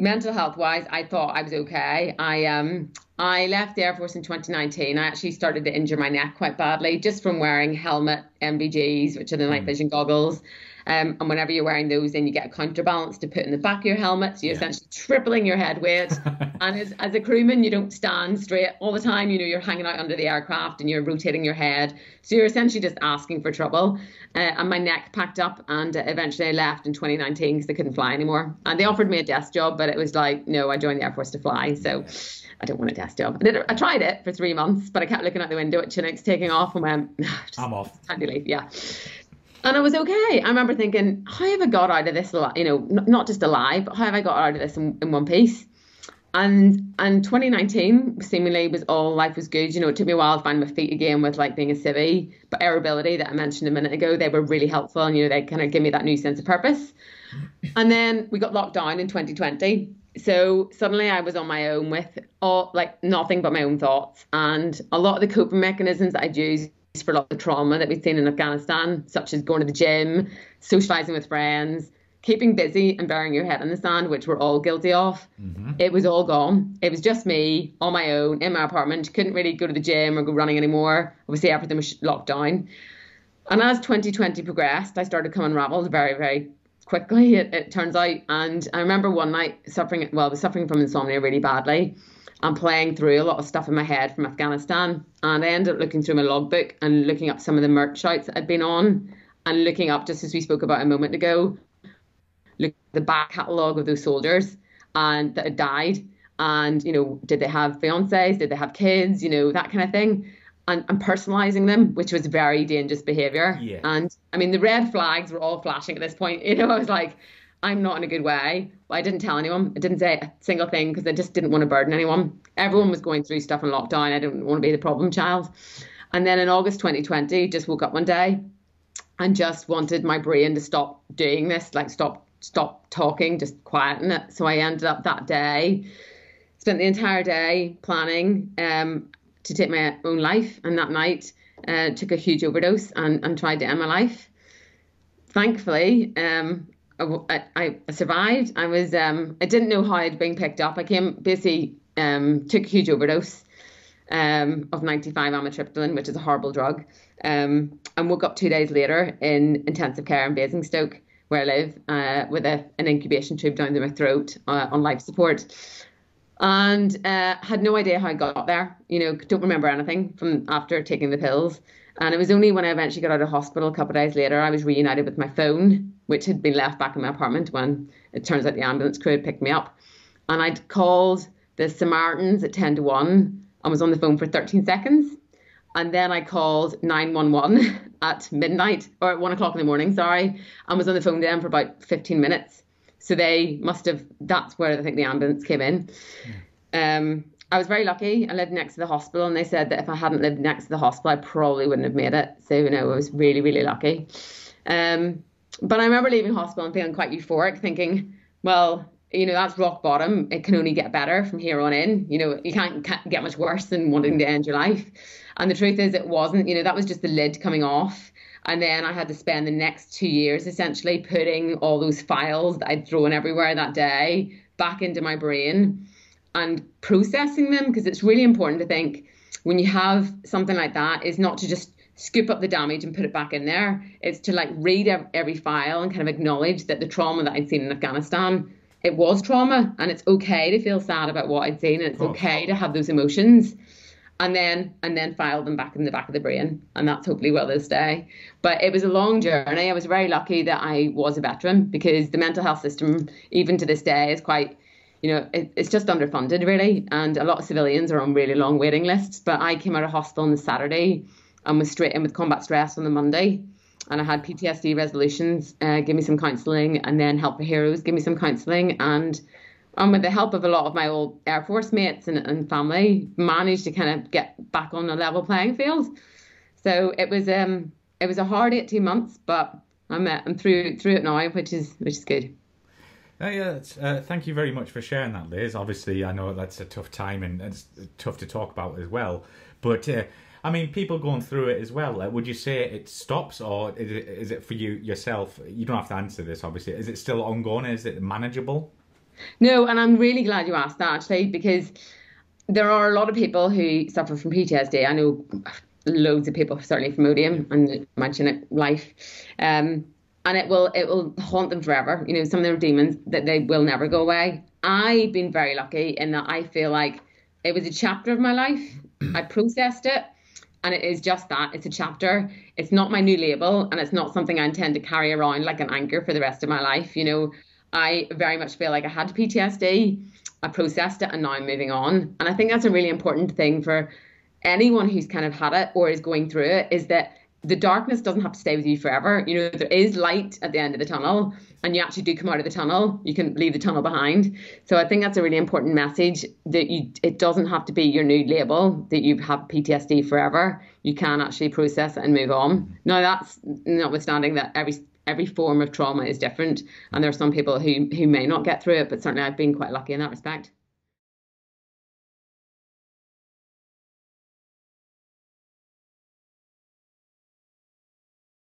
mental health wise, I thought I was okay. I left the Air Force in 2019. I actually started to injure my neck quite badly just from wearing helmet NVGs, which are the night vision goggles. And whenever you're wearing those, then you get a counterbalance to put in the back of your helmet. So you're essentially tripling your head weight. And as a crewman, you don't stand straight all the time. You know, you're hanging out under the aircraft and you're rotating your head. So you're essentially just asking for trouble. And my neck packed up, and eventually I left in 2019 because I couldn't fly anymore. And they offered me a desk job, but it was like, no, I joined the Air Force to fly. So I don't want a desk job. I tried it for 3 months, but I kept looking out the window at Chinooks taking off and went, I'm off. Time to leave, yeah. And I was okay. I remember thinking, how have I got out of this, you know, not just alive, but how have I got out of this in one piece? And 2019 seemingly was all life was good. You know, it took me a while to find my feet again with like being a civvy, but airability that I mentioned a minute ago, they were really helpful. And, you know, they kind of give me that new sense of purpose. And then we got locked down in 2020. So suddenly I was on my own with all, like, nothing but my own thoughts. And a lot of the coping mechanisms that I'd used for a lot of the trauma that we've seen in Afghanistan, such as going to the gym, socializing with friends, keeping busy and burying your head in the sand, which we're all guilty of. Mm-hmm. It was all gone. It was just me on my own in my apartment. Couldn't really go to the gym or go running anymore. Obviously, everything was locked down. And as 2020 progressed, I started coming unraveled very, very quickly, it turns out. And I remember one night I was suffering from insomnia really badly. I'm playing through a lot of stuff in my head from Afghanistan. And I ended up looking through my logbook and looking up some of the merch sites that I'd been on, and looking up, just as we spoke about a moment ago, look at the back catalogue of those soldiers and that had died. And, you know, did they have fiancés? Did they have kids? You know, that kind of thing. And personalising them, which was very dangerous behaviour. Yeah. And, I mean, the red flags were all flashing at this point. You know, I was like, I'm not in a good way. Well, I didn't tell anyone. I didn't say a single thing because I just didn't want to burden anyone. Everyone was going through stuff in lockdown. I didn't want to be the problem child. And then in August 2020, just woke up one day and just wanted my brain to stop doing this, like stop talking, just quieten it. So I ended up that day, spent the entire day planning to take my own life. And that night, took a huge overdose and tried to end my life. Thankfully, I survived. I didn't know how I'd been picked up. I came busy, took a huge overdose of 95 amitriptyline, which is a horrible drug, and woke up 2 days later in intensive care in Basingstoke, where I live, with an incubation tube down to my throat on life support. And had no idea how I got there. You know, don't remember anything from after taking the pills. And it was only when I eventually got out of hospital a couple of days later, I was reunited with my phone, which had been left back in my apartment when it turns out the ambulance crew had picked me up. And I'd called the Samaritans at 10 to 1 and was on the phone for 13 seconds. And then I called 911 at midnight, or at 1 o'clock in the morning, sorry, and was on the phone to them for about 15 minutes. So they must have, that's where I think the ambulance came in. Yeah. I was very lucky. I lived next to the hospital, and they said that if I hadn't lived next to the hospital, I probably wouldn't have made it. So, you know, I was really, really lucky. But I remember leaving hospital and feeling quite euphoric, thinking, well, you know, that's rock bottom. It can only get better from here on in. You know, you can't get much worse than wanting to end your life. And the truth is it wasn't. You know, that was just the lid coming off. And then I had to spend the next 2 years essentially putting all those files that I'd thrown everywhere that day back into my brain and processing them, because it's really important to think when you have something like that is not to just scoop up the damage and put it back in there. It's to like read every file and kind of acknowledge that the trauma that I'd seen in Afghanistan, it was trauma, and it's okay to feel sad about what I'd seen, and it's okay to have those emotions, and then file them back in the back of the brain. And that's hopefully where they'll stay. But it was a long journey. I was very lucky that I was a veteran, because the mental health system, even to this day, is quite, you know, it's just underfunded, really. And a lot of civilians are on really long waiting lists. But I came out of hospital on the Saturday and was straight in with Combat Stress on the Monday. And I had PTSD resolutions, give me some counselling, and then Help for Heroes, give me some counselling. And with the help of a lot of my old Air Force mates and family, managed to kind of get back on a level playing field. So it was a hard 18 months, but I'm through it now, which is good. Yeah, thank you very much for sharing that, Liz. Obviously, I know that's a tough time and it's tough to talk about as well. But I mean, people going through it as well. Would you say it stops, or is it for you yourself? You don't have to answer this, obviously. Is it still ongoing? Is it manageable? No, and I'm really glad you asked that, actually, because there are a lot of people who suffer from PTSD. I know loads of people, certainly from Odium and Imagine It Life, and it will haunt them forever. You know, some of their demons that they will never go away. I've been very lucky in that I feel like it was a chapter of my life. I processed it, and it is just that. It's a chapter. It's not my new label, and it's not something I intend to carry around like an anchor for the rest of my life. You know, I very much feel like I had PTSD. I processed it, and now I'm moving on. And I think that's a really important thing for anyone who's kind of had it or is going through it, is that the darkness doesn't have to stay with you forever. You know, there is light at the end of the tunnel, and you actually do come out of the tunnel. You can leave the tunnel behind. So I think that's a really important message, that it doesn't have to be your new label that you have PTSD forever. You can actually process it and move on. Now, that's notwithstanding that every form of trauma is different, and there are some people who may not get through it, but certainly I've been quite lucky in that respect.